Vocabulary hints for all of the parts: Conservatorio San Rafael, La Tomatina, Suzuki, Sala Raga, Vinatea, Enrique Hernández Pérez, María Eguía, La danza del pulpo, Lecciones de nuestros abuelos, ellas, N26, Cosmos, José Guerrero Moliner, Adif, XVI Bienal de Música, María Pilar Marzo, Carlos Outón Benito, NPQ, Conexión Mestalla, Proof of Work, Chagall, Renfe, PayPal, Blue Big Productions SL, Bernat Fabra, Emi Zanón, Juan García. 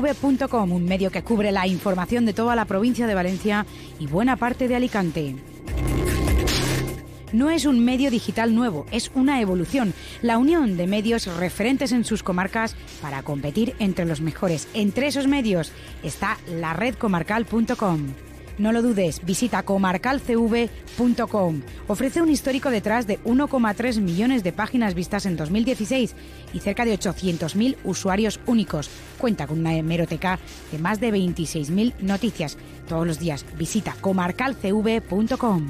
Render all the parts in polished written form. rtv.com, un medio que cubre la información de toda la provincia de Valencia y buena parte de Alicante. No es un medio digital nuevo, es una evolución, la unión de medios referentes en sus comarcas para competir entre los mejores. Entre esos medios está la redcomarcal.com. No lo dudes, visita comarcalcv.com. Ofrece un histórico detrás de 1,3 millones de páginas vistas en 2016 y cerca de 800.000 usuarios únicos. Cuenta con una hemeroteca de más de 26.000 noticias. Todos los días visita comarcalcv.com.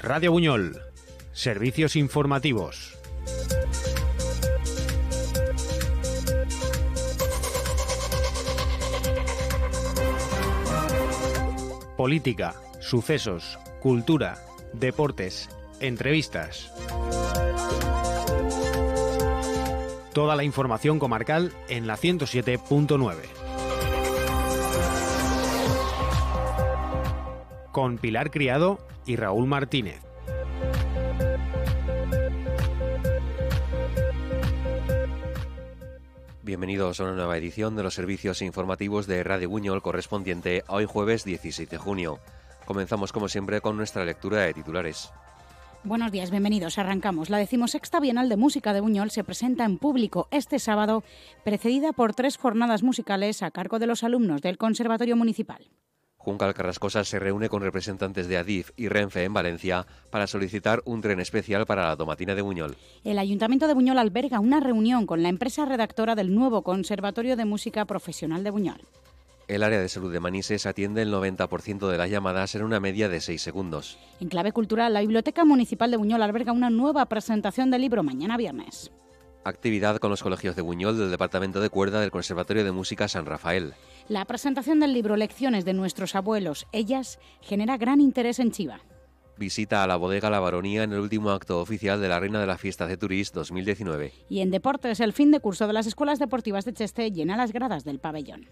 Radio Buñol. Servicios informativos. Política, sucesos, cultura, deportes, entrevistas. Toda la información comarcal en la 107.9. Con Pilar Criado y Raúl Martínez. Bienvenidos a una nueva edición de los servicios informativos de Radio Buñol correspondiente a hoy jueves 16 de junio. Comenzamos como siempre con nuestra lectura de titulares. Buenos días, bienvenidos. Arrancamos. La 16ª Bienal de Música de Buñol se presenta en público este sábado, precedida por 3 jornadas musicales a cargo de los alumnos del Conservatorio Municipal. Juncal Carrascosa se reúne con representantes de Adif y Renfe en Valencia para solicitar un tren especial para la Tomatina de Buñol. El Ayuntamiento de Buñol alberga una reunión con la empresa redactora del nuevo Conservatorio de Música Profesional de Buñol. El área de salud de Manises atiende el 90% de las llamadas en una media de 6 segundos. En clave cultural, la Biblioteca Municipal de Buñol alberga una nueva presentación de libro mañana viernes. Actividad con los colegios de Buñol del Departamento de Cuerda del Conservatorio de Música San Rafael. La presentación del libro Lecciones de nuestros abuelos, ellas, genera gran interés en Chiva. Visita a la bodega La Baronía en el último acto oficial de la Reina de las Fiestas de Turís 2019. Y en deportes, el fin de curso de las escuelas deportivas de Cheste llena las gradas del pabellón.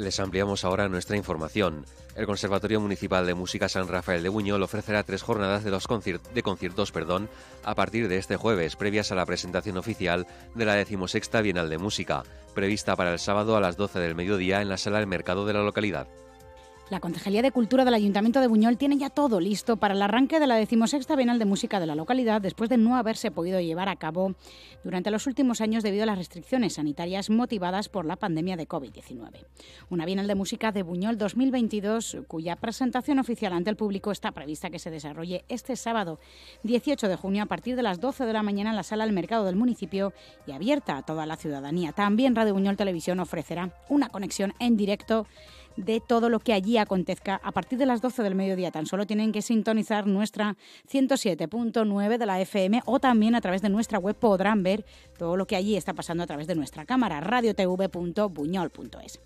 Les ampliamos ahora nuestra información. El Conservatorio Municipal de Música San Rafael de Buñol ofrecerá 3 jornadas de conciertos a partir de este jueves, previas a la presentación oficial de la 16ª Bienal de Música, prevista para el sábado a las 12 del mediodía en la Sala El Mercado de la localidad. La Concejalía de Cultura del Ayuntamiento de Buñol tiene ya todo listo para el arranque de la 16ª Bienal de Música de la localidad, después de no haberse podido llevar a cabo durante los últimos años debido a las restricciones sanitarias motivadas por la pandemia de COVID-19. Una Bienal de Música de Buñol 2022, cuya presentación oficial ante el público está prevista que se desarrolle este sábado 18 de junio a partir de las 12 de la mañana en la Sala del Mercado del municipio y abierta a toda la ciudadanía. También Radio Buñol Televisión ofrecerá una conexión en directo de todo lo que allí acontezca a partir de las 12 del mediodía. Tan solo tienen que sintonizar nuestra 107.9 de la FM o también a través de nuestra web podrán ver todo lo que allí está pasando a través de nuestra cámara, radiotv.buñol.es.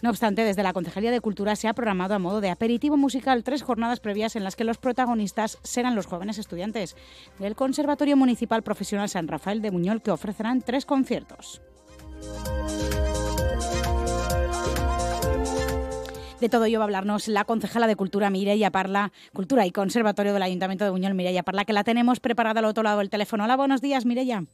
No obstante, desde la Concejalía de Cultura se ha programado a modo de aperitivo musical 3 jornadas previas en las que los protagonistas serán los jóvenes estudiantes del Conservatorio Municipal Profesional San Rafael de Buñol, que ofrecerán 3 conciertos. De todo ello va a hablarnos la concejala de Cultura, Mireia Parla, Cultura y Conservatorio del Ayuntamiento de Buñol, Mireia Parla, que la tenemos preparada al otro lado del teléfono. Hola, buenos días, Mireia.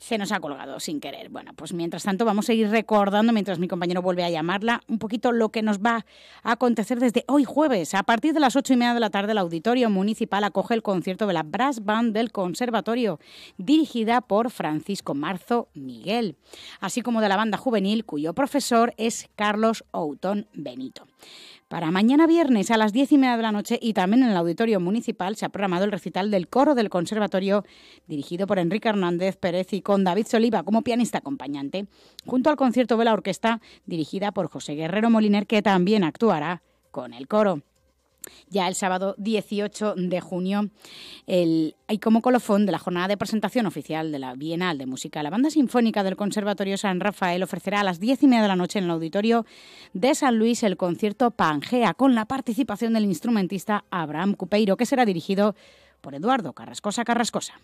Se nos ha colgado sin querer. Bueno, pues mientras tanto vamos a ir recordando, mientras mi compañero vuelve a llamarla, un poquito lo que nos va a acontecer desde hoy jueves. A partir de las 8:30 de la tarde, el Auditorio Municipal acoge el concierto de la Brass Band del Conservatorio, dirigida por Francisco Marzo Miguel, así como de la banda juvenil, cuyo profesor es Carlos Outón Benito. Para mañana viernes a las 10:30 de la noche y también en el Auditorio Municipal se ha programado el recital del coro del Conservatorio, dirigido por Enrique Hernández Pérez y con David Soliva como pianista acompañante, junto al concierto de la orquesta dirigida por José Guerrero Moliner, que también actuará con el coro. Ya el sábado 18 de junio hay como colofón de la jornada de presentación oficial de la Bienal de Música. La banda sinfónica del Conservatorio San Rafael ofrecerá a las 10:30 de la noche en el auditorio de San Luis el concierto Pangea, con la participación del instrumentista Abraham Cupeiro, que será dirigido por Eduardo Carrascosa Carrascosa.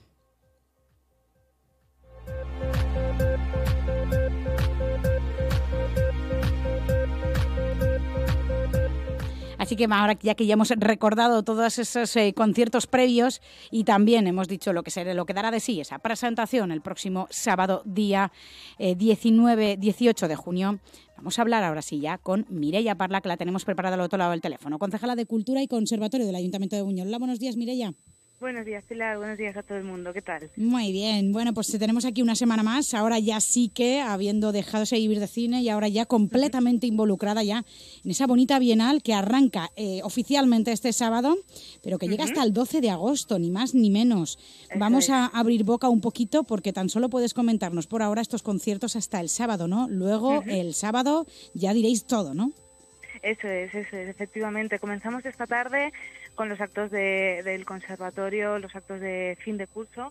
Así que ahora ya hemos recordado todos esos conciertos previos y también hemos dicho lo que dará de sí esa presentación el próximo sábado día 18 de junio, vamos a hablar ahora sí ya con Mireia Parla, que la tenemos preparada al otro lado del teléfono, concejala de Cultura y Conservatorio del Ayuntamiento de Buñol. Hola, buenos días, Mireia. Buenos días, Pilar. Buenos días a todo el mundo. ¿Qué tal? Muy bien. Bueno, pues tenemos aquí una semana más. Ahora ya sí que, habiendo dejado de vivir de cine y ahora ya completamente involucrada ya en esa bonita bienal que arranca oficialmente este sábado, pero que llega hasta el 12 de agosto, ni más ni menos. Vamos a abrir boca un poquito porque tan solo puedes comentarnos por ahora estos conciertos hasta el sábado, ¿no? Luego el sábado ya diréis todo, ¿no? Eso es, efectivamente. Comenzamos esta tarde con los actos del conservatorio, los actos de fin de curso,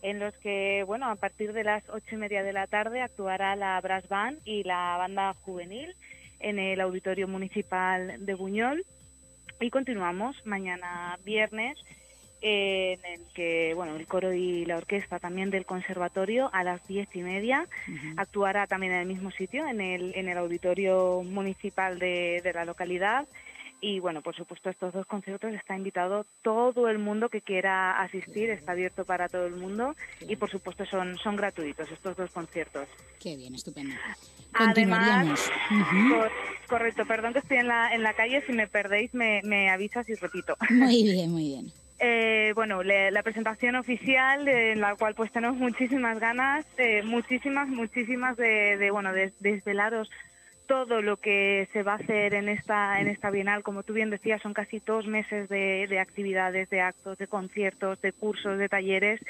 en los que, bueno, a partir de las 8:30 de la tarde actuará la Brass Band y la Banda Juvenil en el Auditorio Municipal de Buñol. Y continuamos mañana viernes, en el que, bueno, el coro y la orquesta también del conservatorio a las 10:30 actuará también en el mismo sitio, en el Auditorio Municipal de la localidad. Y bueno, por supuesto, estos dos conciertos está invitado todo el mundo que quiera asistir, está abierto para todo el mundo y por supuesto son gratuitos estos dos conciertos. Qué bien, estupendo. Además, correcto, perdón que estoy en la calle, si me perdéis me avisas y repito. Muy bien, muy bien. Bueno, la presentación oficial, en la cual pues tenemos muchísimas ganas, muchísimas de desvelaros todo lo que se va a hacer en esta bienal. Como tú bien decías, son casi 2 meses de actividades, de actos, de conciertos, de cursos, de talleres,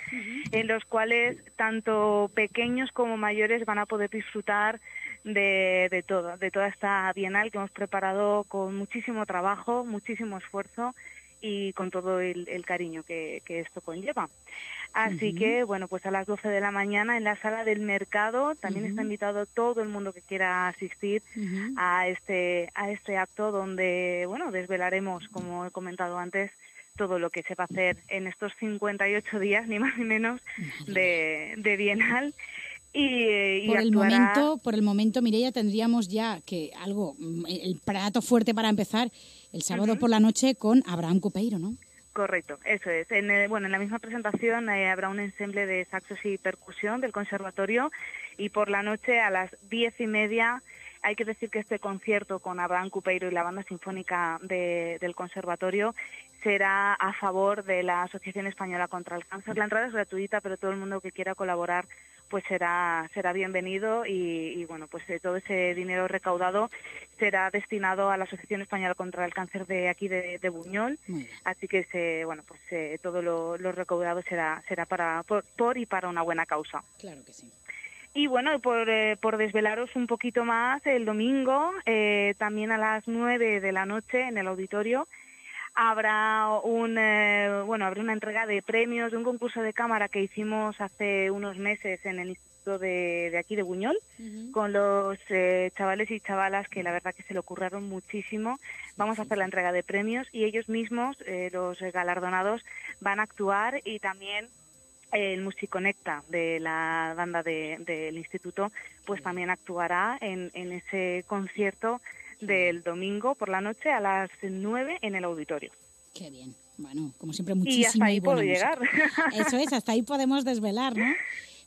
en los cuales tanto pequeños como mayores van a poder disfrutar de toda esta bienal que hemos preparado con muchísimo trabajo, muchísimo esfuerzo y con todo el cariño que esto conlleva. Así que, bueno, pues a las 12 de la mañana en la Sala del Mercado también está invitado todo el mundo que quiera asistir a este acto donde, bueno, desvelaremos, como he comentado antes, todo lo que se va a hacer en estos 58 días, ni más ni menos, de bienal. Y por el momento, Mireia, tendríamos ya que el plato fuerte para empezar el sábado por la noche con Abraham Cupeiro, ¿no? Correcto, eso es. En la misma presentación habrá un ensemble de saxos y percusión del conservatorio y por la noche a las 10:30. Hay que decir que este concierto con Abraham Cupeiro y la Banda Sinfónica del Conservatorio será a favor de la Asociación Española contra el Cáncer. La entrada es gratuita, pero todo el mundo que quiera colaborar pues será bienvenido y bueno, pues todo ese dinero recaudado será destinado a la Asociación Española contra el Cáncer de aquí de Buñol. Así que todo lo recaudado será por y para una buena causa. Claro que sí. Y bueno, por desvelaros un poquito más, el domingo también a las 9 de la noche en el auditorio habrá habrá una entrega de premios de un concurso de cámara que hicimos hace unos meses en el instituto de aquí de Buñol con los chavales y chavalas que la verdad que se lo curraron muchísimo. Vamos a hacer la entrega de premios y ellos mismos, los galardonados, van a actuar y también el Musiconecta de la banda del instituto pues también actuará en ese concierto del domingo por la noche a las 9 en el auditorio. Qué bien. Bueno, como siempre, muchísimo. Y hasta ahí puedo llegar. Eso es, hasta ahí podemos desvelar, ¿no?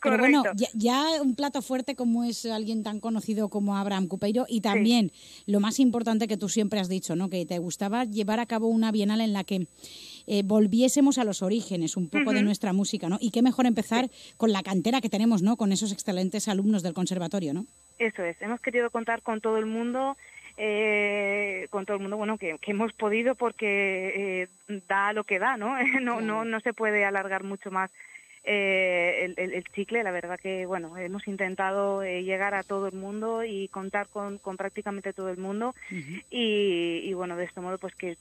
Pero correcto. Bueno, ya un plato fuerte como es alguien tan conocido como Abraham Cupeiro y también lo más importante que tú siempre has dicho, ¿no? Que te gustaba llevar a cabo una bienal en la que volviésemos a los orígenes un poco de nuestra música, ¿no? Y qué mejor empezar con la cantera que tenemos, ¿no? Con esos excelentes alumnos del conservatorio, ¿no? Eso es, hemos querido contar con todo el mundo. Bueno, que hemos podido porque da lo que da, ¿no? No se puede alargar mucho más el chicle. La verdad que, bueno, hemos intentado llegar a todo el mundo y contar con prácticamente todo el mundo. Uh-huh. Y bueno, de este modo, pues que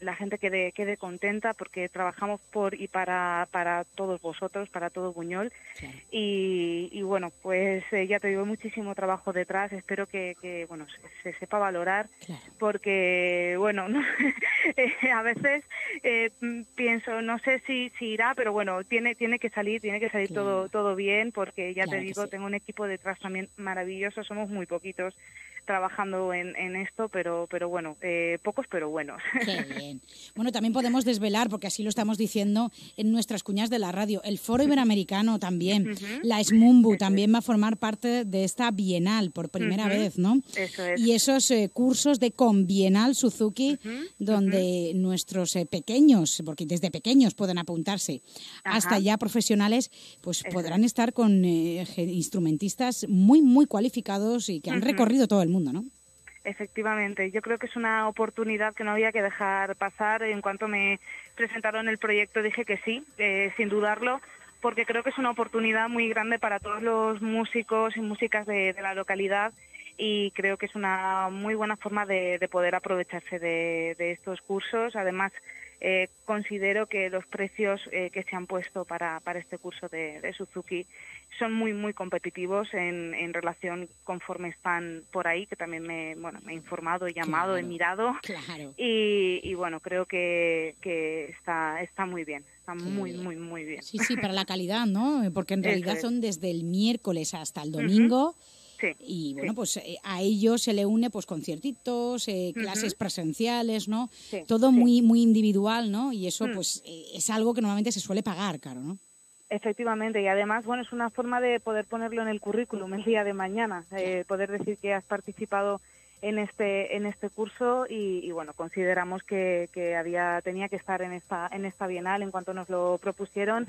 la gente quede contenta, porque trabajamos por y para todos vosotros, para todo Buñol. Sí. Y bueno, pues ya te digo, muchísimo trabajo detrás. Espero que bueno, se sepa valorar. Claro. Porque, bueno, ¿no? A veces pienso, no sé si irá, pero bueno, tiene que salir claro, todo bien, porque ya claro, te digo, sí, tengo un equipo detrás también maravilloso. Somos muy poquitos trabajando en esto, pero bueno, pocos pero buenos. Qué bien. Bueno, también podemos desvelar, porque así lo estamos diciendo en nuestras cuñas de la radio, el Foro Iberoamericano también, uh-huh, la Smumbu también va a formar parte de esta Bienal por primera uh-huh vez, ¿no? Eso es. Y esos cursos de Conbienal Suzuki, uh-huh, donde uh-huh nuestros pequeños, porque desde pequeños pueden apuntarse, ajá, hasta ya profesionales, pues eso podrán es estar con instrumentistas muy, muy cualificados y que han uh-huh recorrido todo el mundo, ¿no? Efectivamente, yo creo que es una oportunidad que no había que dejar pasar. En cuanto me presentaron el proyecto dije que sí, sin dudarlo, porque creo que es una oportunidad muy grande para todos los músicos y músicas de la localidad, y creo que es una muy buena forma de poder aprovecharse de estos cursos. Además, considero que los precios que se han puesto para este curso de Suzuki son muy, muy competitivos en relación conforme están por ahí, que también me he informado, he llamado, claro, he mirado. Claro. Y bueno, creo que está muy bien. Está muy, muy, muy bien. Sí, sí, para la calidad, ¿no? Porque en realidad es son desde el miércoles hasta el domingo. Uh-huh. Sí, y bueno, sí, pues a ello se le une pues conciertitos, clases uh-huh presenciales, ¿no? Sí, todo sí, muy, muy individual, ¿no? Y eso uh-huh pues es algo que normalmente se suele pagar caro, ¿no? Efectivamente, y además, bueno, es una forma de poder ponerlo en el currículum el día de mañana, poder decir que has participado en este curso y bueno, consideramos que tenía que estar en esta Bienal en cuanto nos lo propusieron.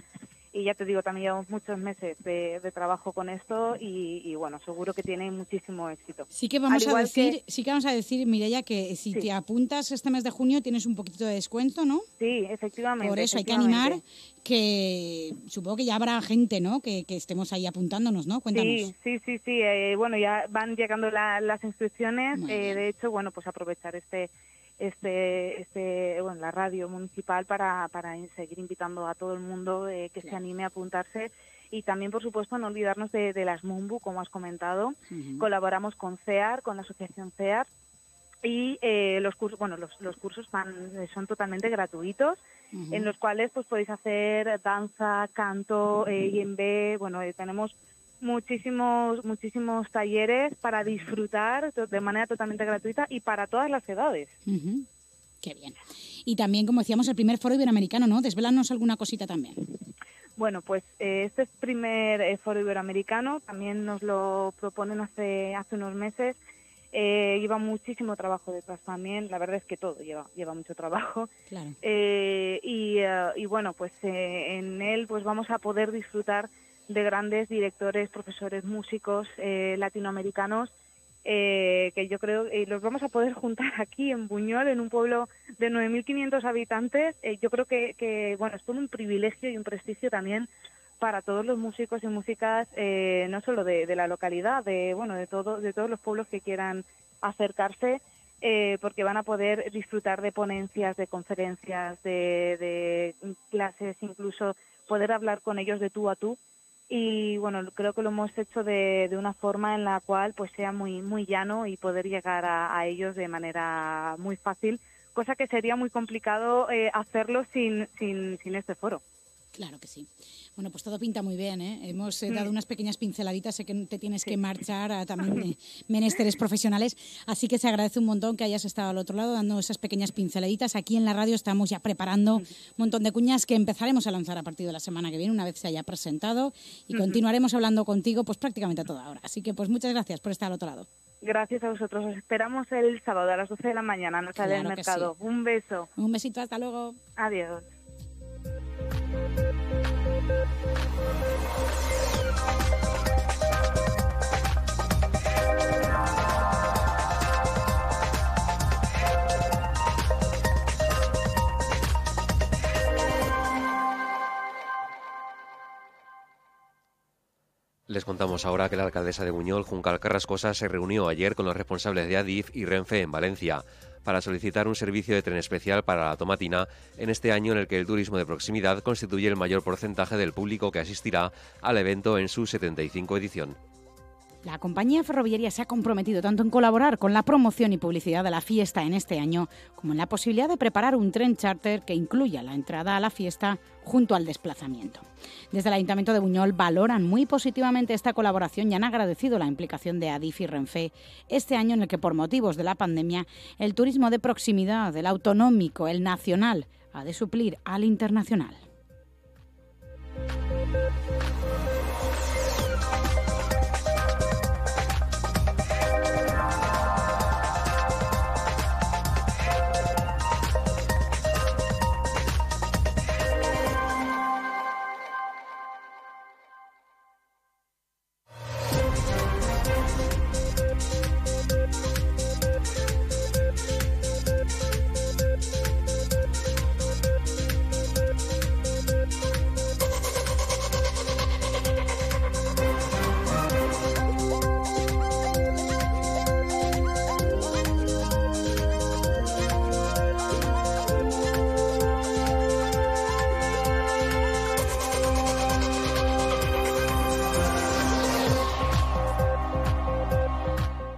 Y ya te digo, también llevamos muchos meses de trabajo con esto y bueno, seguro que tiene muchísimo éxito. Sí que vamos a decir, Mireia, que si sí te apuntas este mes de junio tienes un poquito de descuento, ¿no? Sí, efectivamente. Por eso efectivamente hay que animar, que supongo que ya habrá gente, ¿no?, que estemos ahí apuntándonos, ¿no? Cuéntanos. Sí. Bueno, ya van llegando las inscripciones. De hecho, bueno, pues aprovechar bueno, la radio municipal para seguir invitando a todo el mundo que claro se anime a apuntarse. Y también, por supuesto, no olvidarnos de las Mumbu, como has comentado. Uh-huh. Colaboramos con CEAR, con la asociación CEAR, y los cursos son totalmente gratuitos, uh-huh, en los cuales pues podéis hacer danza, canto, yembe. Bueno, tenemos muchísimos talleres para disfrutar de manera totalmente gratuita y para todas las edades. Uh-huh. Qué bien. Y también, como decíamos, el primer Foro Iberoamericano, ¿no? Desvélanos alguna cosita también. Bueno, pues este primer Foro Iberoamericano también nos lo proponen hace unos meses. Lleva muchísimo trabajo detrás también, la verdad es que todo lleva mucho trabajo. Claro. Y bueno, pues en él pues vamos a poder disfrutar de grandes directores, profesores, músicos latinoamericanos, que yo creo los vamos a poder juntar aquí en Buñol, en un pueblo de 9.500 habitantes. Yo creo que bueno, es todo un privilegio y un prestigio también para todos los músicos y músicas, no solo de la localidad, de todos los pueblos que quieran acercarse, porque van a poder disfrutar de ponencias, de conferencias, de clases, incluso poder hablar con ellos de tú a tú. Y bueno, creo que lo hemos hecho de una forma en la cual pues sea muy, muy llano y poder llegar a ellos de manera muy fácil, cosa que sería muy complicado hacerlo sin este foro. Claro que sí. Bueno, pues todo pinta muy bien, ¿eh? Hemos dado unas pequeñas pinceladitas, sé que te tienes que marchar a también menesteres profesionales, así que se agradece un montón que hayas estado al otro lado dando esas pequeñas pinceladitas. Aquí en la radio estamos ya preparando un montón de cuñas que empezaremos a lanzar a partir de la semana que viene, una vez se haya presentado, y continuaremos hablando contigo pues prácticamente a toda hora. Así que pues muchas gracias por estar al otro lado. Gracias a vosotros. Os esperamos el sábado a las 12 de la mañana en la Sala del Mercado. Sí. Un beso. Un besito, hasta luego. Adiós. Les contamos ahora que la alcaldesa de Buñol, Juncal Carrascosa, se reunió ayer con los responsables de Adif y Renfe en Valencia para solicitar un servicio de tren especial para La Tomatina en este año en el que el turismo de proximidad constituye el mayor porcentaje del público que asistirá al evento en su 75ª edición. La compañía ferroviaria se ha comprometido tanto en colaborar con la promoción y publicidad de la fiesta en este año como en la posibilidad de preparar un tren charter que incluya la entrada a la fiesta junto al desplazamiento. Desde el Ayuntamiento de Buñol valoran muy positivamente esta colaboración y han agradecido la implicación de Adif y Renfe este año en el que, por motivos de la pandemia, el turismo de proximidad, el autonómico, el nacional, ha de suplir al internacional.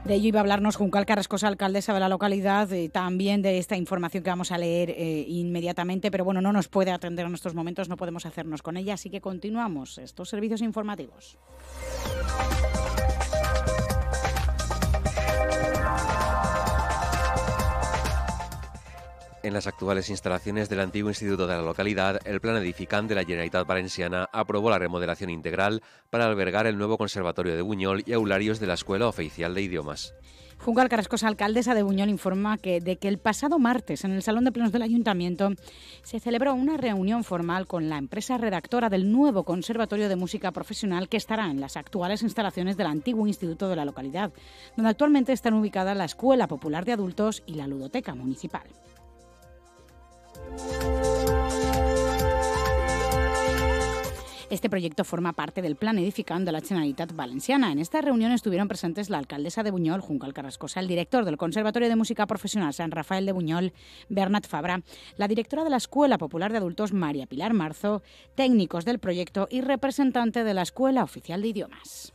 De ello iba a hablarnos Juncal Carrascosa, alcaldesa de la localidad, también de esta información que vamos a leer inmediatamente, pero bueno, no nos puede atender en estos momentos, no podemos hacernos con ella, así que continuamos estos servicios informativos. En las actuales instalaciones del antiguo instituto de la localidad, el plan edificant de la Generalitat Valenciana aprobó la remodelación integral para albergar el nuevo Conservatorio de Buñol y aularios de la Escuela Oficial de Idiomas. Juncal Carrascosa, alcaldesa de Buñol, informa de que el pasado martes en el Salón de Plenos del Ayuntamiento se celebró una reunión formal con la empresa redactora del nuevo Conservatorio de Música Profesional que estará en las actuales instalaciones del antiguo instituto de la localidad, donde actualmente están ubicadas la Escuela Popular de Adultos y la Ludoteca Municipal. Este proyecto forma parte del plan edificant de la Generalitat Valenciana. En esta reunión estuvieron presentes la alcaldesa de Buñol, Juncal Carrascosa, el director del Conservatorio de Música Profesional San Rafael de Buñol, Bernat Fabra, la directora de la Escuela Popular de Adultos, María Pilar Marzo, técnicos del proyecto y representante de la Escuela Oficial de Idiomas.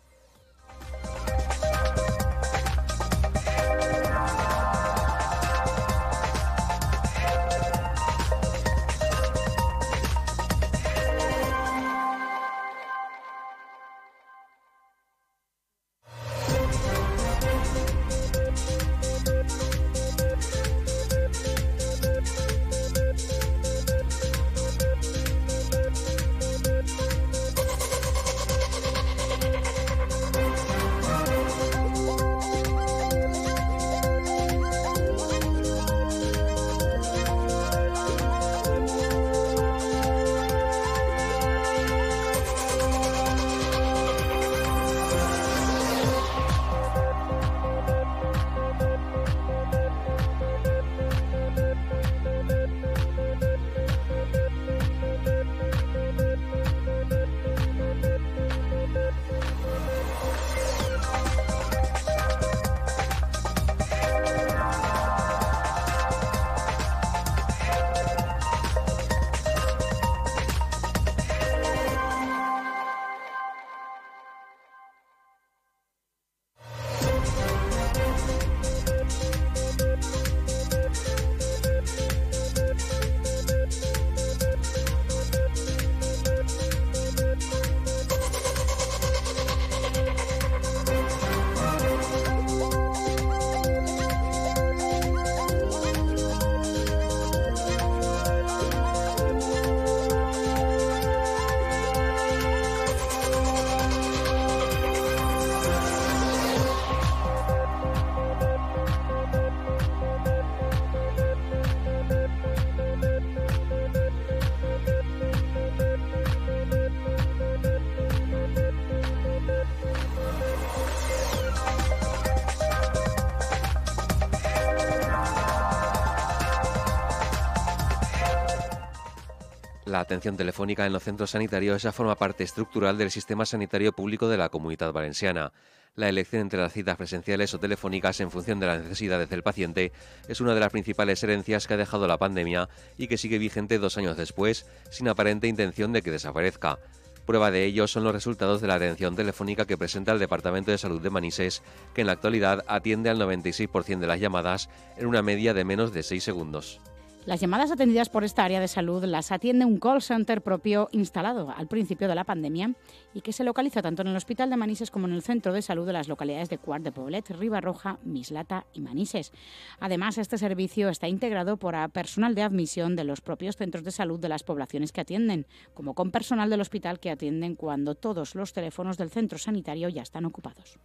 La atención telefónica en los centros sanitarios ya forma parte estructural del sistema sanitario público de la Comunidad Valenciana. La elección entre las citas presenciales o telefónicas en función de las necesidades del paciente es una de las principales herencias que ha dejado la pandemia y que sigue vigente 2 años después, sin aparente intención de que desaparezca. Prueba de ello son los resultados de la atención telefónica que presenta el Departamento de Salud de Manises, que en la actualidad atiende al 96% de las llamadas en una media de menos de 6 segundos. Las llamadas atendidas por esta área de salud las atiende un call center propio instalado al principio de la pandemia y que se localiza tanto en el Hospital de Manises como en el Centro de Salud de las localidades de Quart de Poblet, Ribarroja, Mislata y Manises. Además, este servicio está integrado por personal de admisión de los propios centros de salud de las poblaciones que atienden, como con personal del hospital que atienden cuando todos los teléfonos del centro sanitario ya están ocupados.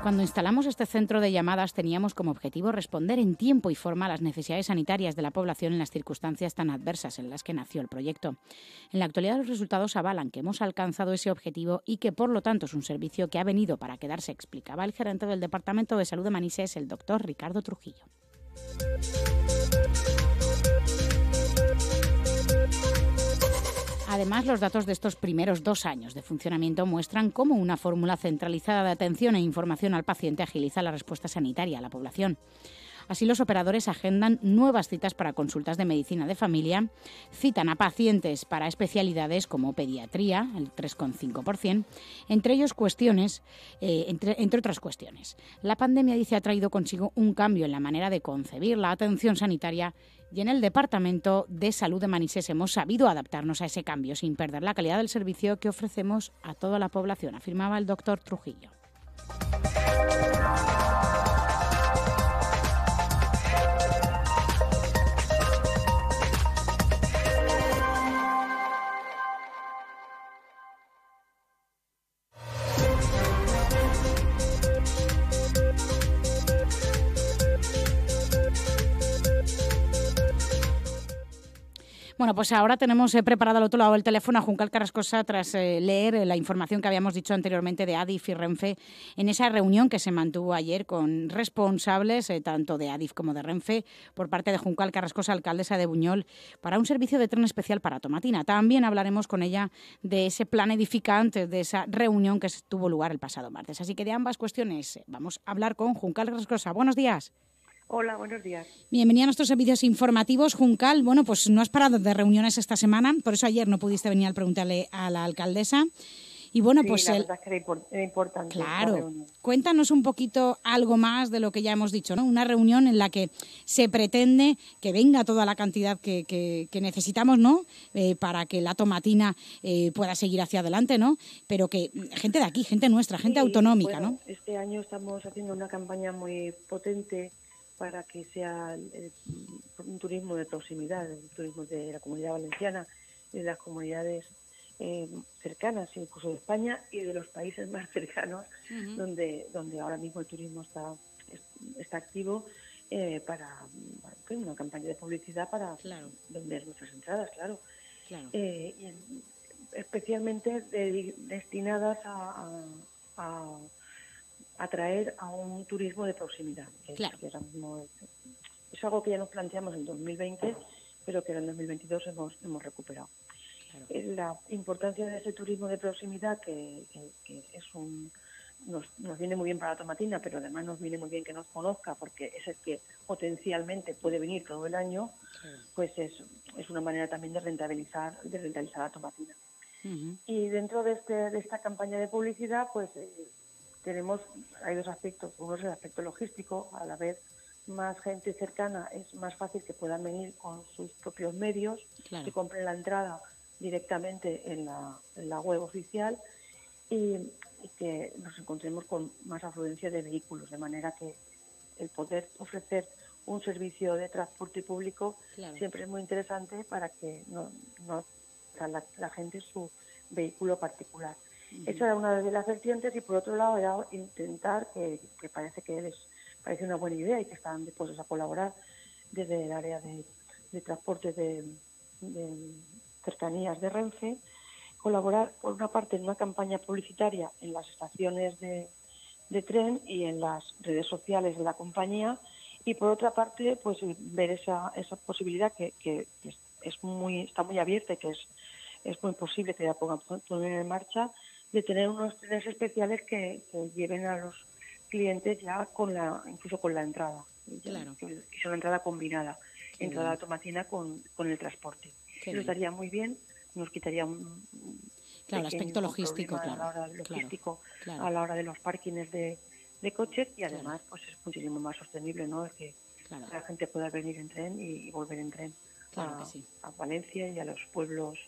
Cuando instalamos este centro de llamadas teníamos como objetivo responder en tiempo y forma a las necesidades sanitarias de la población en las circunstancias tan adversas en las que nació el proyecto. En la actualidad los resultados avalan que hemos alcanzado ese objetivo y que por lo tanto es un servicio que ha venido para quedarse, explicaba el gerente del Departamento de Salud de Manises, el doctor Ricardo Trujillo. Además, los datos de estos primeros 2 años de funcionamiento muestran cómo una fórmula centralizada de atención e información al paciente agiliza la respuesta sanitaria a la población. Así, los operadores agendan nuevas citas para consultas de medicina de familia, citan a pacientes para especialidades como pediatría, el 3,5%, entre otras cuestiones. La pandemia, dice, ha traído consigo un cambio en la manera de concebir la atención sanitaria y en el Departamento de Salud de Manises hemos sabido adaptarnos a ese cambio sin perder la calidad del servicio que ofrecemos a toda la población, afirmaba el doctor Trujillo. Bueno, pues ahora tenemos preparado al otro lado del teléfono a Juncal Carrascosa tras leer la información que habíamos dicho anteriormente de Adif y Renfe en esa reunión que se mantuvo ayer con responsables tanto de Adif como de Renfe por parte de Juncal Carrascosa, alcaldesa de Buñol, para un servicio de tren especial para Tomatina. También hablaremos con ella de ese plan edificante, de esa reunión que tuvo lugar el pasado martes. Así que de ambas cuestiones vamos a hablar con Juncal Carrascosa. Buenos días. Hola, buenos días. Bienvenida a nuestros servicios informativos, Juncal. Bueno, pues no has parado de reuniones esta semana, por eso ayer no pudiste venir a preguntarle a la alcaldesa. Y bueno, sí, pues la verdad es que era importante. Claro. Cuéntanos un poquito algo más de lo que ya hemos dicho, ¿no? Una reunión en la que se pretende que venga toda la cantidad que necesitamos, ¿no? Para que la Tomatina pueda seguir hacia adelante, ¿no? Pero que gente de aquí, gente nuestra, gente autonómica, bueno, ¿no? Este año estamos haciendo una campaña muy potente para que sea un turismo de proximidad, un turismo de la Comunidad Valenciana, de las comunidades cercanas, incluso de España y de los países más cercanos, uh-huh, donde ahora mismo el turismo está activo, para una campaña de publicidad para, claro, vender nuestras entradas, claro. Especialmente destinadas a atraer a un turismo de proximidad, claro, que ahora mismo es algo que ya nos planteamos en 2020, pero que en 2022 hemos recuperado. Claro. La importancia de ese turismo de proximidad, que es nos viene muy bien para la Tomatina, pero además nos viene muy bien que nos conozca, porque es el que potencialmente puede venir todo el año, sí, pues es una manera también de rentabilizar la Tomatina. Uh-huh. Y dentro de esta campaña de publicidad, pues hay 2 aspectos. Uno es el aspecto logístico, a la vez más gente cercana es más fácil que puedan venir con sus propios medios, claro, que compren la entrada directamente en la web oficial y que nos encontremos con más afluencia de vehículos, de manera que el poder ofrecer un servicio de transporte público, claro, siempre es muy interesante para que no la gente su vehículo particular. Uh-huh. Esa era una de las vertientes y, por otro lado, era intentar, que parece que les parece una buena idea y que están dispuestos a colaborar desde el área de transporte de cercanías de Renfe, colaborar, por una parte, en una campaña publicitaria en las estaciones de tren y en las redes sociales de la compañía, y por otra parte pues ver esa posibilidad que es está muy abierta y que es muy posible que la pongan en marcha, de tener unos trenes especiales que lleven a los clientes ya incluso con la entrada, claro, que es una entrada combinada, qué entrada a la Tomatina con el transporte. Qué Eso estaría muy bien, nos quitaría un claro, el aspecto logístico, claro, claro, a la hora de los parkings de coches, y además pues es muchísimo más sostenible, ¿no? Es que claro, la gente pueda venir en tren y volver en tren, claro, a Valencia y a los pueblos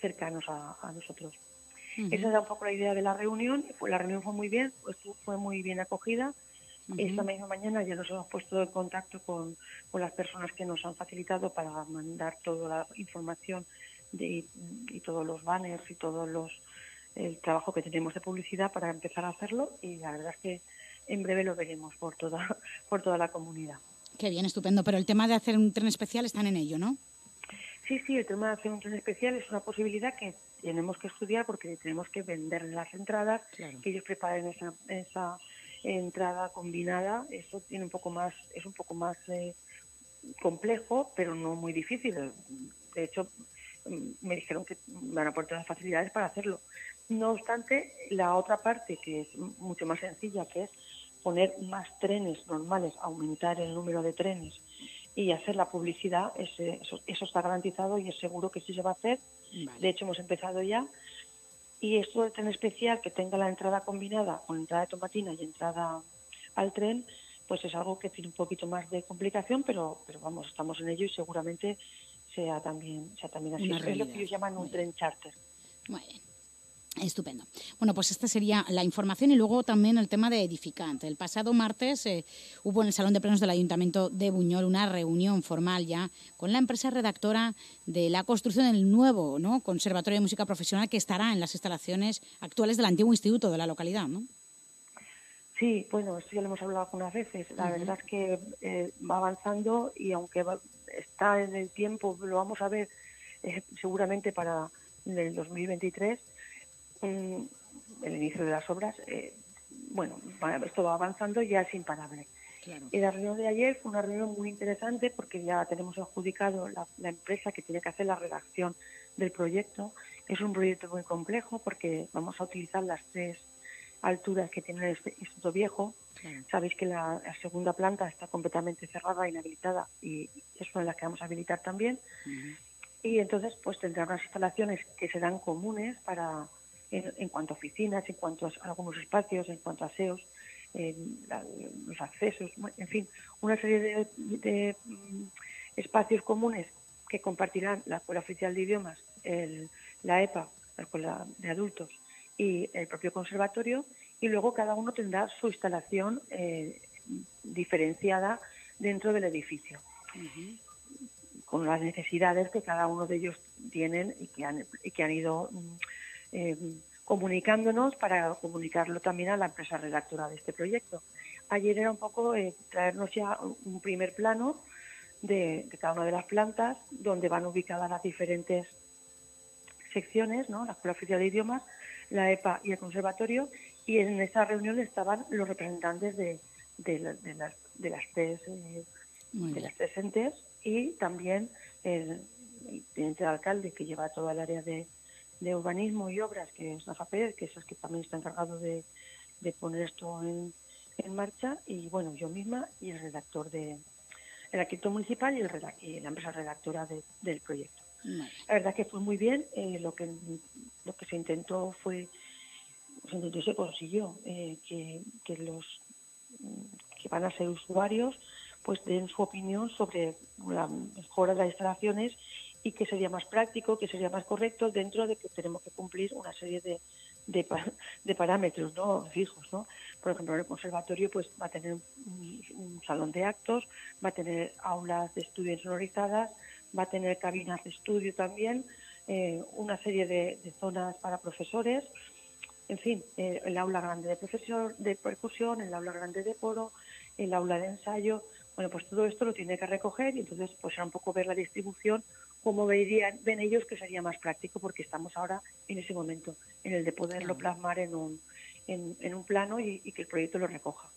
cercanos a nosotros. Uh-huh. Esa era un poco la idea de la reunión. La reunión fue muy bien, pues, fue muy bien acogida. Uh-huh. Esta misma mañana ya nos hemos puesto en contacto con las personas que nos han facilitado para mandar toda la información y todos los banners y todos el trabajo que tenemos de publicidad para empezar a hacerlo, y la verdad es que en breve lo veremos por toda la comunidad. Qué bien, estupendo. Pero el tema de hacer un tren especial, están en ello, ¿no? Sí, el tema de hacer un tren especial es una posibilidad que tenemos que estudiar, porque tenemos que vender las entradas, claro, que ellos preparen esa entrada combinada. Eso tiene es un poco más complejo, pero no muy difícil. De hecho, me dijeron que van a poner todas las facilidades para hacerlo. No obstante, la otra parte, que es mucho más sencilla, que es poner más trenes normales, aumentar el número de trenes y hacer la publicidad, eso está garantizado y es seguro que sí se va a hacer. Vale. De hecho, hemos empezado ya. Y esto del tren especial, que tenga la entrada combinada con entrada de Tomatina y entrada al tren, pues es algo que tiene un poquito más de complicación, pero vamos, estamos en ello y seguramente sea también así. Es lo que ellos llaman un tren charter. Muy bien. Estupendo. Bueno, pues esta sería la información, y luego también el tema de Edificant. El pasado martes hubo en el Salón de Plenos del Ayuntamiento de Buñol una reunión formal ya con la empresa redactora de la construcción del nuevo, ¿no?, Conservatorio de Música Profesional, que estará en las instalaciones actuales del antiguo instituto de la localidad, ¿no? Sí, bueno, esto ya lo hemos hablado algunas veces. La verdad es que va avanzando, y aunque está en el tiempo, lo vamos a ver seguramente para el 2023, el inicio de las obras. Bueno, esto va avanzando, ya es imparable. Claro. La reunión de ayer fue una reunión muy interesante, porque ya tenemos adjudicado la empresa que tiene que hacer la redacción del proyecto. Es un proyecto muy complejo, porque vamos a utilizar las tres alturas que tiene el Instituto Viejo. Claro. Sabéis que la segunda planta está completamente cerrada, inhabilitada, y es una de las que vamos a habilitar también. Uh-huh. Y entonces pues tendrá unas instalaciones que serán comunes para... En cuanto a oficinas, en cuanto a algunos espacios, en cuanto a aseos, los accesos, en fin, una serie de espacios comunes que compartirán la Escuela Oficial de Idiomas, la EPA, la Escuela de Adultos, y el propio conservatorio, y luego cada uno tendrá su instalación diferenciada dentro del edificio. Uh-huh. Con las necesidades que cada uno de ellos tienen y que han ido... comunicándonos para comunicarlo también a la empresa redactora de este proyecto. Ayer era un poco traernos ya un primer plano de cada una de las plantas, donde van ubicadas las diferentes secciones, ¿no?, la Escuela Oficial de Idiomas, la EPA y el Conservatorio, y en esa reunión estaban los representantes de las tres entes, y también el teniente alcalde, que lleva toda el área de urbanismo y obras, que es Rafa Pérez, que es el que también está encargado de poner esto en marcha, y bueno, yo misma y el redactor el arquitecto municipal y la empresa redactora del proyecto. Vale. La verdad que fue muy bien, lo que se intentó se consiguió que los que van a ser usuarios pues den su opinión sobre la mejora de las instalaciones, y que sería más práctico, que sería más correcto, dentro de que tenemos que cumplir una serie de parámetros, ¿no?, fijos, ¿no? Por ejemplo, el conservatorio pues va a tener un salón de actos, va a tener aulas de estudio insonorizadas, va a tener cabinas de estudio también, una serie de zonas para profesores, en fin, el aula grande de percusión, el aula grande de coro, el aula de ensayo. Bueno, pues todo esto lo tiene que recoger, y entonces pues era un poco ver la distribución, cómo ven ellos que sería más práctico, porque estamos ahora en ese momento, en el de poderlo plasmar en un plano y que el proyecto lo recoja.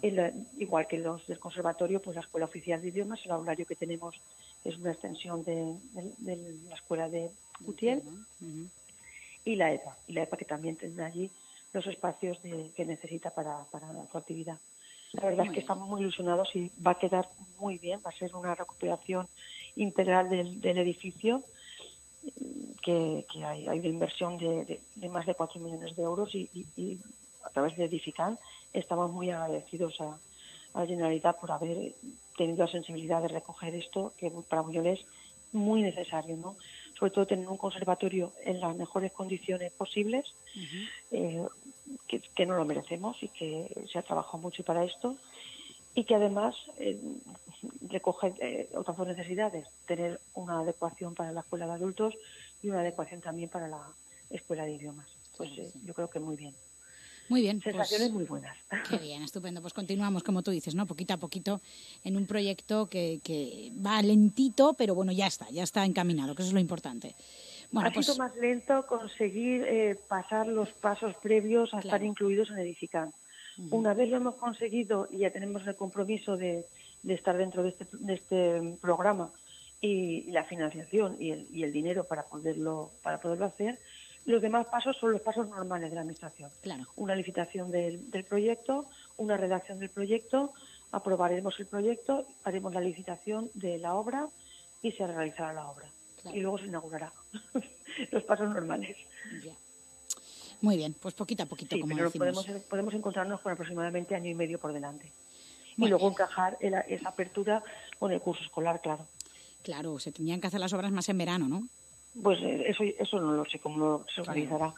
Claro. Igual que los del conservatorio, pues la Escuela Oficial de Idiomas, el aulario que tenemos es una extensión de la Escuela de Utiel, y la EPA, que también tendrá allí los espacios que necesita para su actividad. La verdad es que estamos muy ilusionados y va a quedar muy bien, va a ser una recuperación integral del edificio, que hay una inversión de más de 4 millones de euros y a través de Edifican estamos muy agradecidos a la Generalitat por haber tenido la sensibilidad de recoger esto, que para Buñol es muy necesario, ¿no? Sobre todo tener un conservatorio en las mejores condiciones posibles, que no lo merecemos y que se ha trabajado mucho para esto, y que además recoge otras dos necesidades: tener una adecuación para la escuela de adultos y una adecuación también para la escuela de idiomas. Pues yo creo que muy bien. Muy bien. Sensaciones pues, muy buenas. Qué bien, estupendo. Pues continuamos, como tú dices, ¿no? Poquito a poquito en un proyecto que va lentito, pero bueno, ya está encaminado, que eso es lo importante. Bueno, ha sido más lento conseguir pasar los pasos previos a estar incluidos en Edifican. Una vez lo hemos conseguido y ya tenemos el compromiso de estar dentro de este programa y la financiación y el dinero para poderlo hacer, los demás pasos son los pasos normales de la Administración. Claro. Una licitación del proyecto, una redacción del proyecto, aprobaremos el proyecto, haremos la licitación de la obra y se realizará la obra. Claro. Y luego se inaugurará. Los pasos normales. Ya. Muy bien, pues poquito a poquito, sí, como pero decimos. Podemos encontrarnos con aproximadamente año y medio por delante. Muy y luego bien. Encajar esa apertura con el curso escolar, claro. Claro, se tendrían que hacer las obras más en verano, ¿no? Pues eso no lo sé cómo se organizará.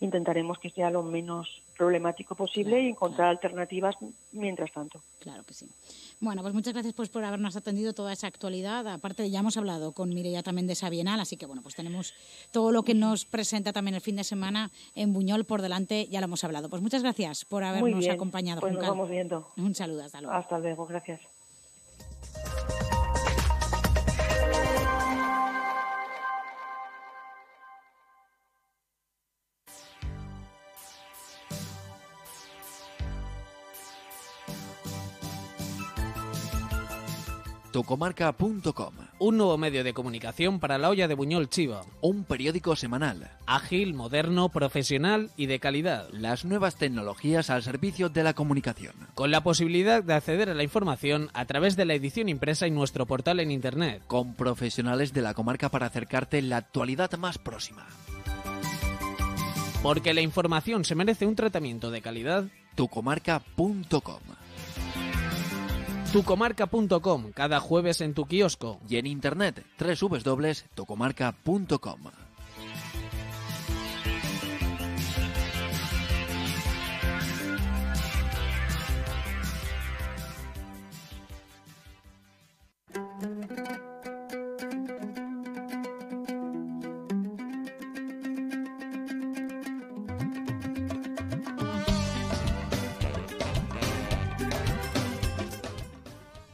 Intentaremos que sea lo menos problemático posible y encontrar alternativas mientras tanto. Claro que sí. Bueno, pues muchas gracias pues por habernos atendido toda esa actualidad. Aparte, ya hemos hablado con Mireia también de esa bienal, así que bueno, pues tenemos todo lo que nos presenta también el fin de semana en Buñol por delante, ya lo hemos hablado. Pues muchas gracias por habernos acompañado. Pues nos vamos viendo. Un saludo, hasta luego. Hasta luego, gracias. Tucomarca.com, un nuevo medio de comunicación para la olla de Buñol Chiva. Un periódico semanal. Ágil, moderno, profesional y de calidad. Las nuevas tecnologías al servicio de la comunicación. Con la posibilidad de acceder a la información a través de la edición impresa y nuestro portal en internet. Con profesionales de la comarca para acercarte la actualidad más próxima. Porque la información se merece un tratamiento de calidad. Tucomarca.com. Tucomarca.com, cada jueves en tu kiosco. Y en internet, www.tucomarca.com.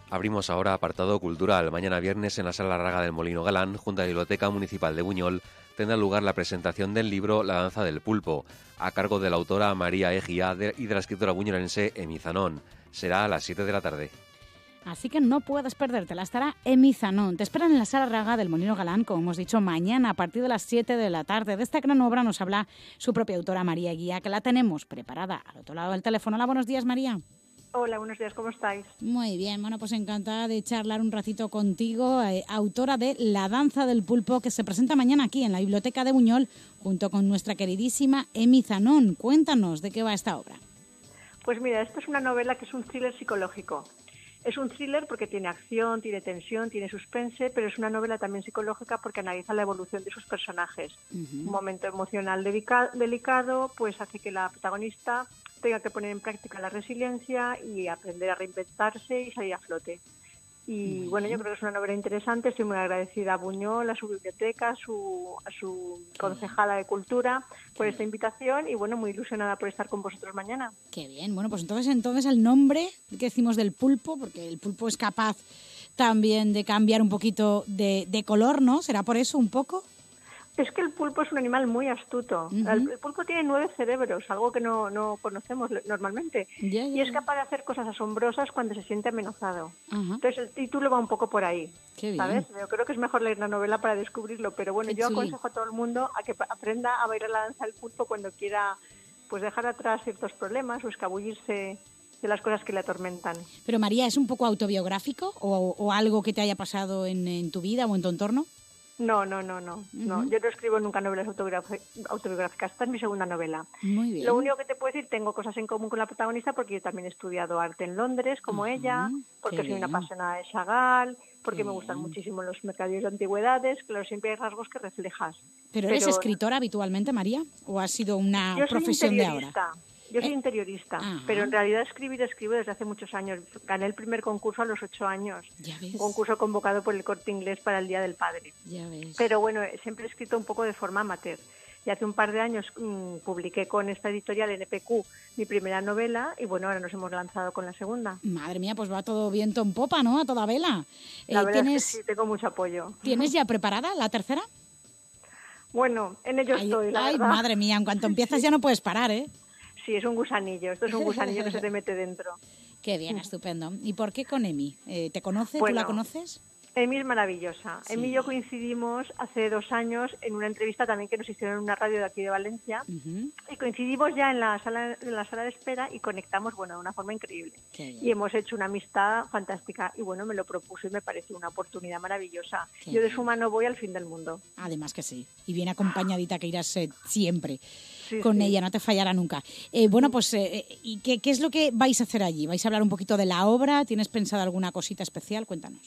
Abrimos ahora apartado cultural. Mañana viernes en la Sala Raga del Molino Galán, junto a la Biblioteca Municipal de Buñol, tendrá lugar la presentación del libro La danza del pulpo, a cargo de la autora María Eguía y de la escritora buñolense Emi Zanón. Será a las 7 de la tarde. Así que no puedes perdértela, estará Emi Zanón. Te esperan en la Sala Raga del Molino Galán, como hemos dicho, mañana a partir de las 7 de la tarde. De esta gran obra nos habla su propia autora María Eguía, que la tenemos preparada al otro lado del teléfono. Hola, buenos días, María. Hola, buenos días, ¿cómo estáis? Muy bien, bueno, pues encantada de charlar un ratito contigo, autora de La danza del pulpo, que se presenta mañana aquí en la Biblioteca de Buñol, junto con nuestra queridísima Emi Zanón. Cuéntanos, ¿de qué va esta obra? Pues mira, esta es una novela que es un thriller psicológico. Es un thriller porque tiene acción, tiene tensión, tiene suspense, pero es una novela también psicológica porque analiza la evolución de sus personajes. Un momento emocional delicado, pues hace que la protagonista tenga que poner en práctica la resiliencia y aprender a reinventarse y salir a flote. Y bueno, yo creo que es una novela interesante. Estoy muy agradecida a Buñol, a su biblioteca, a su concejala de cultura por esta invitación y bueno, muy ilusionada por estar con vosotros mañana. Qué bien, bueno, pues entonces el nombre que decimos del pulpo, porque el pulpo es capaz también de cambiar un poquito de color, ¿no? ¿Será por eso un poco? Es que el pulpo es un animal muy astuto. Uh-huh. El pulpo tiene 9 cerebros, algo que no conocemos normalmente. Y es capaz de hacer cosas asombrosas cuando se siente amenazado. Uh-huh. Entonces el título va un poco por ahí. Qué bien. ¿Sabes? Yo creo que es mejor leer la novela para descubrirlo. Pero bueno, yo aconsejo a todo el mundo a que aprenda a bailar la danza del pulpo cuando quiera, pues, dejar atrás ciertos problemas o escabullirse de las cosas que le atormentan. Pero María, ¿es un poco autobiográfico o algo que te haya pasado en tu vida o en tu entorno? No. Yo no escribo nunca novelas autobiográficas. Esta es mi segunda novela. Muy bien. Lo único que te puedo decir, tengo cosas en común con la protagonista porque yo también he estudiado arte en Londres, como ella, porque soy una apasionada de Chagall, porque me gustan muchísimo los mercaderes de antigüedades. Claro, siempre hay rasgos que reflejas. ¿Pero eres escritora habitualmente, María? ¿O has sido una profesión de ahora? Yo soy interiorista, pero en realidad escribo desde hace muchos años. Gané el primer concurso a los 8 años, un concurso convocado por el Corte Inglés para el Día del Padre. Pero bueno, siempre he escrito un poco de forma amateur. Y hace un par de años publiqué con esta editorial NPQ mi primera novela y bueno, ahora nos hemos lanzado con la segunda. Madre mía, pues va todo viento en popa, ¿no? A toda vela. La verdad es que sí, tengo mucho apoyo. ¿Tienes ya preparada la tercera? Bueno, en ello estoy, la verdad. Ay, madre mía, en cuanto empiezas ya no puedes parar, ¿eh? Sí, es un gusanillo. Esto es un gusanillo que se te mete dentro. Qué bien, estupendo. ¿Y por qué con Emi? ¿Te conoce? Bueno, ¿tú la conoces? Emi es maravillosa. Sí. Emi y yo coincidimos hace 2 años en una entrevista también que nos hicieron en una radio de aquí de Valencia. Uh-huh. Y coincidimos ya en la sala de espera y conectamos, bueno, de una forma increíble. Y hemos hecho una amistad fantástica. Y bueno, me lo propuso y me pareció una oportunidad maravillosa. Yo de su mano voy al fin del mundo. Además que sí. Y bien acompañadita que irás siempre. Sí, con ella, no te fallará nunca. Bueno, pues, ¿y qué es lo que vais a hacer allí? ¿Vais a hablar un poquito de la obra? ¿Tienes pensado alguna cosita especial? Cuéntanos.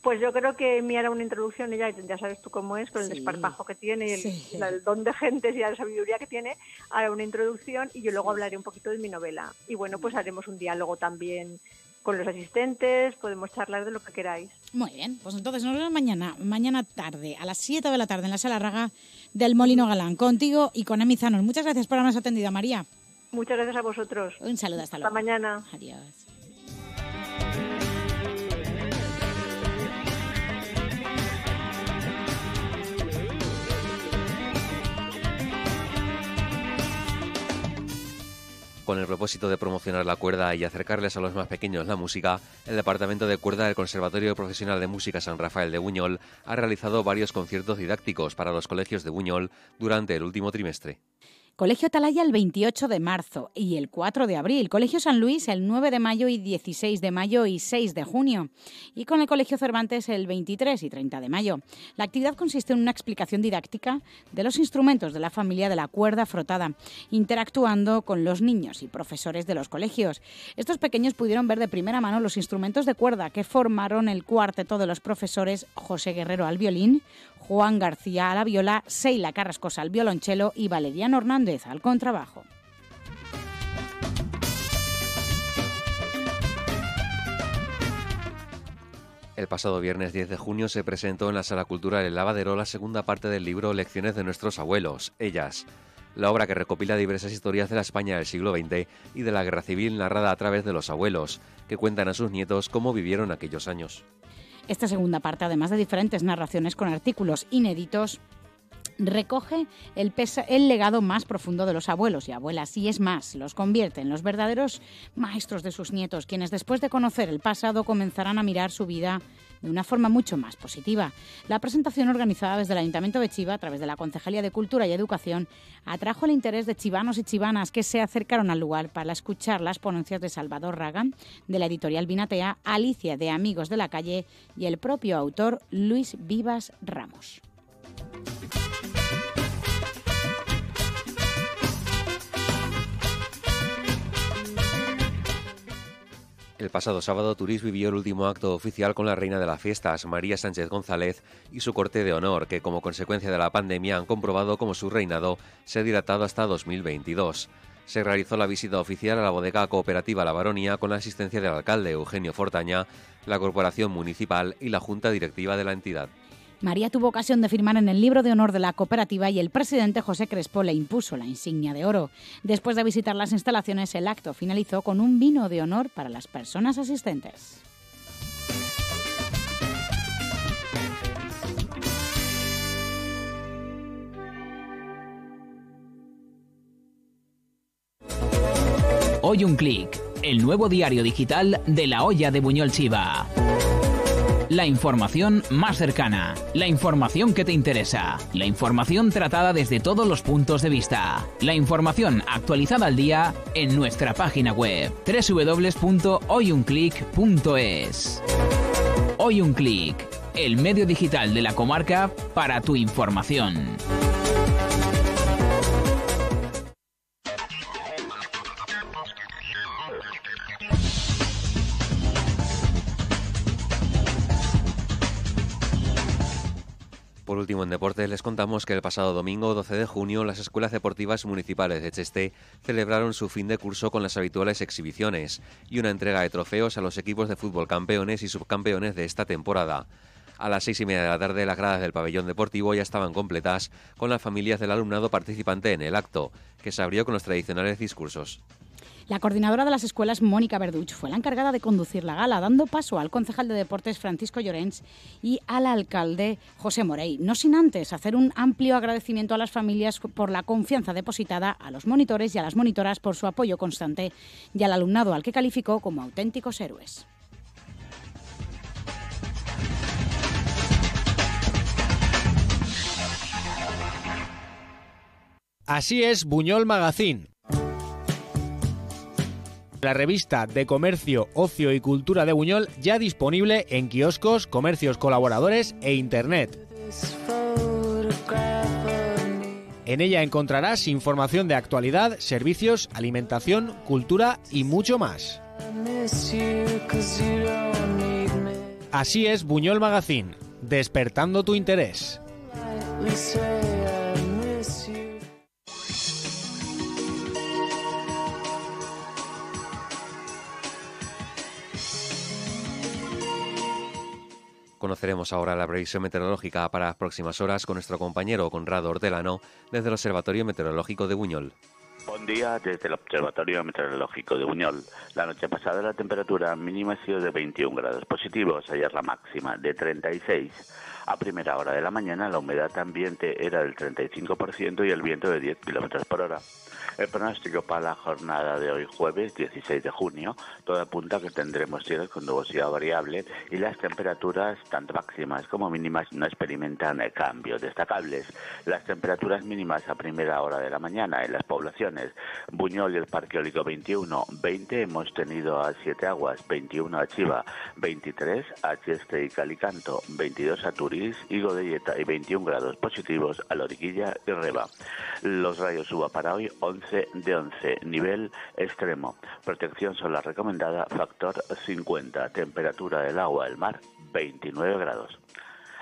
Pues yo creo que me hará una introducción, ella, ya sabes tú cómo es, con el desparpajo que tiene, el don de gentes y la sabiduría que tiene, hará una introducción y yo luego hablaré un poquito de mi novela. Y bueno, pues haremos un diálogo también con los asistentes, podemos charlar de lo que queráis. Muy bien, pues entonces nos vemos mañana tarde, a las 7 de la tarde, en la Sala Raga del Molino Galán, contigo y con Emi Zanón. Muchas gracias por habernos atendido, María. Muchas gracias a vosotros. Un saludo, hasta luego. Hasta mañana. Adiós. Con el propósito de promocionar la cuerda y acercarles a los más pequeños la música, el Departamento de Cuerda del Conservatorio Profesional de Música San Rafael de Buñol ha realizado varios conciertos didácticos para los colegios de Buñol durante el último trimestre. Colegio Atalaya el 28 de marzo y el 4 de abril. Colegio San Luis el 9 de mayo y 16 de mayo y 6 de junio. Y con el Colegio Cervantes el 23 y 30 de mayo. La actividad consiste en una explicación didáctica de los instrumentos de la familia de la cuerda frotada, interactuando con los niños y profesores de los colegios. Estos pequeños pudieron ver de primera mano los instrumentos de cuerda que formaron el cuarteto de los profesores José Guerrero al violín, Juan García a la viola, Sheila Carrascosa al violonchelo y Valeriano Hernández al contrabajo. El pasado viernes 10 de junio se presentó en la Sala Cultural El Lavadero la segunda parte del libro Lecciones de nuestros abuelos, ellas. La obra que recopila diversas historias de la España del siglo XX y de la Guerra Civil narrada a través de los abuelos, que cuentan a sus nietos cómo vivieron aquellos años. Esta segunda parte, además de diferentes narraciones con artículos inéditos, recoge el legado más profundo de los abuelos y abuelas y es más, los convierte en los verdaderos maestros de sus nietos, quienes después de conocer el pasado comenzarán a mirar su vida de una forma mucho más positiva. La presentación organizada desde el Ayuntamiento de Chiva a través de la Concejalía de Cultura y Educación atrajo el interés de chivanos y chivanas que se acercaron al lugar para escuchar las ponencias de Salvador Raga, de la editorial Vinatea, Alicia de Amigos de la Calle y el propio autor Luis Vivas Ramos. El pasado sábado, Turís vivió el último acto oficial con la reina de las fiestas, María Sánchez González, y su corte de honor, que como consecuencia de la pandemia han comprobado cómo su reinado se ha dilatado hasta 2022. Se realizó la visita oficial a la bodega cooperativa La Baronía con la asistencia del alcalde Eugenio Fortaña, la corporación municipal y la junta directiva de la entidad. María tuvo ocasión de firmar en el libro de honor de la cooperativa y el presidente José Crespo le impuso la insignia de oro. Después de visitar las instalaciones, el acto finalizó con un vino de honor para las personas asistentes. Hoy un clic, el nuevo diario digital de La Olla de Buñol Chiva. La información más cercana, la información que te interesa, la información tratada desde todos los puntos de vista, la información actualizada al día en nuestra página web www.hoyunclic.es. Hoy un clic, el medio digital de la comarca para tu información. Por último, en deportes les contamos que el pasado domingo 12 de junio las escuelas deportivas municipales de Cheste celebraron su fin de curso con las habituales exhibiciones y una entrega de trofeos a los equipos de fútbol campeones y subcampeones de esta temporada. A las 6:30 de la tarde las gradas del pabellón deportivo ya estaban completas con las familias del alumnado participante en el acto, que se abrió con los tradicionales discursos. La coordinadora de las escuelas, Mónica Verduch, fue la encargada de conducir la gala, dando paso al concejal de deportes, Francisco Llorens, y al alcalde, José Morey. No sin antes hacer un amplio agradecimiento a las familias por la confianza depositada, a los monitores y a las monitoras por su apoyo constante y al alumnado, al que calificó como auténticos héroes. Así es Buñol Magazine. La revista de Comercio, Ocio y Cultura de Buñol, ya disponible en kioscos, comercios colaboradores e Internet. En ella encontrarás información de actualidad, servicios, alimentación, cultura y mucho más. Así es Buñol Magazine, despertando tu interés. Conoceremos ahora la previsión meteorológica para las próximas horas con nuestro compañero Conrado Hortelano desde el Observatorio Meteorológico de Buñol. Buen día desde el Observatorio Meteorológico de Buñol. La noche pasada la temperatura mínima ha sido de 21 grados positivos, ayer la máxima de 36. A primera hora de la mañana la humedad ambiente era del 35% y el viento de 10 kilómetros por hora. El pronóstico para la jornada de hoy jueves 16 de junio, todo apunta a que tendremos cielos con nubosidad variable y las temperaturas, tanto máximas como mínimas, no experimentan cambios destacables. Las temperaturas mínimas a primera hora de la mañana en las poblaciones Buñol y el Parque Eólico 21, 20 hemos tenido a Siete Aguas, 21 a Chiva, 23 a Cheste y Calicanto, 22 a Turís y Godelleta y 21 grados positivos a Loriguilla y Reba. Los rayos UVA para hoy 11 de 11, nivel extremo. Protección solar recomendada, factor 50. Temperatura del agua del mar, 29 grados.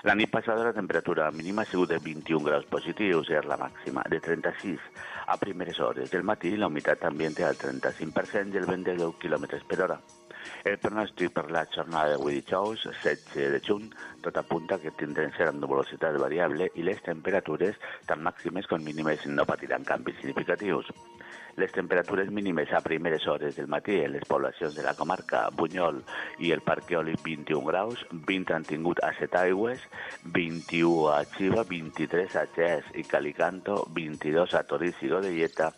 La nit passada la temperatura mínima ha sigut de 21 graus positius i és la màxima de 36. A primeres hores del matí la humitat ambiental al 35% i el vent de 10 km per hora. El pronòstic per la jornada d'avui dijous, 16 de juny, tot apunta que tindrem ser amb nuvolositat variable i les temperatures, tant màximes com mínimes, no patiran canvis significatius. Les temperatures mínimes a primeres hores del matí en les poblacions de la comarca Buñol i el Parc Eòlic 21 graus, 20 han tingut a Setaigües, 21 a Chiva, 23 a Xest i Calicanto, 22 a Torís i Godelleta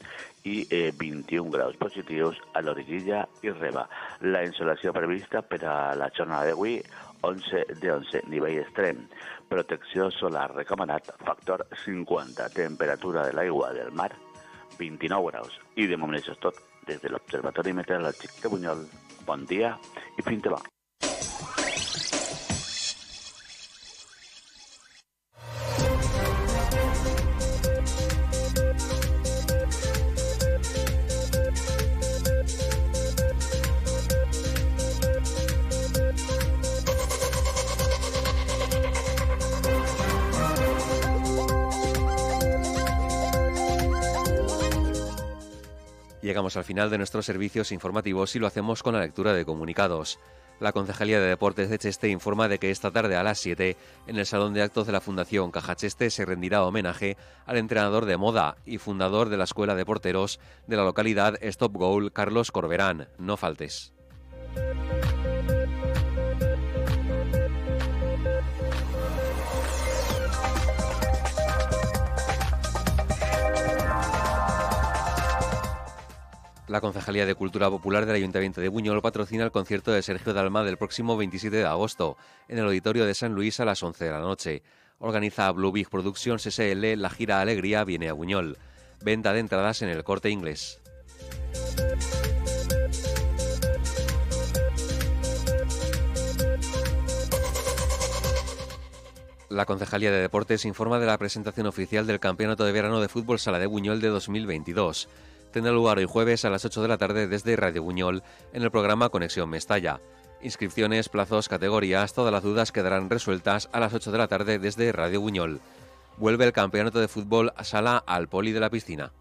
i 21 graus positius a l'Origuilla i Reba. La insolació prevista per a la jornada d'avui, 11 de 11, nivell extrem. Protecció solar recomanat, factor 50, temperatura de l'aigua del mar, 29 graus. I de moment això és tot des de l'Observatori Meteorològic de Buñol. Bon dia i fins demà. Llegamos al final de nuestros servicios informativos y lo hacemos con la lectura de comunicados. La Concejalía de Deportes de Cheste informa de que esta tarde a las 7, en el Salón de Actos de la Fundación Caja Cheste, se rendirá homenaje al entrenador de moda y fundador de la Escuela de Porteros de la localidad Stop Goal, Carlos Corberán. No faltes. La Concejalía de Cultura Popular del Ayuntamiento de Buñol patrocina el concierto de Sergio Dalma del próximo 27 de agosto en el Auditorio de San Luis a las 11 de la noche. Organiza Blue Big Productions SL, la gira Alegría viene a Buñol. Venta de entradas en el Corte Inglés. La Concejalía de Deportes informa de la presentación oficial del Campeonato de Verano de Fútbol Sala de Buñol de 2022. Tendrá lugar hoy jueves a las 8 de la tarde desde Radio Buñol en el programa Conexión Mestalla. Inscripciones, plazos, categorías, todas las dudas quedarán resueltas a las 8 de la tarde desde Radio Buñol. Vuelve el Campeonato de Fútbol Sala al Poli de la Piscina.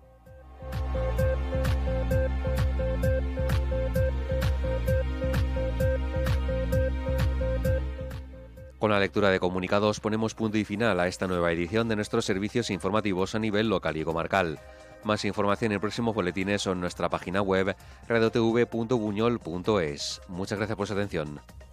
Con la lectura de comunicados ponemos punto y final a esta nueva edición de nuestros servicios informativos a nivel local y comarcal. Más información en próximos boletines o en nuestra página web radiotv.buñol.es. Muchas gracias por su atención.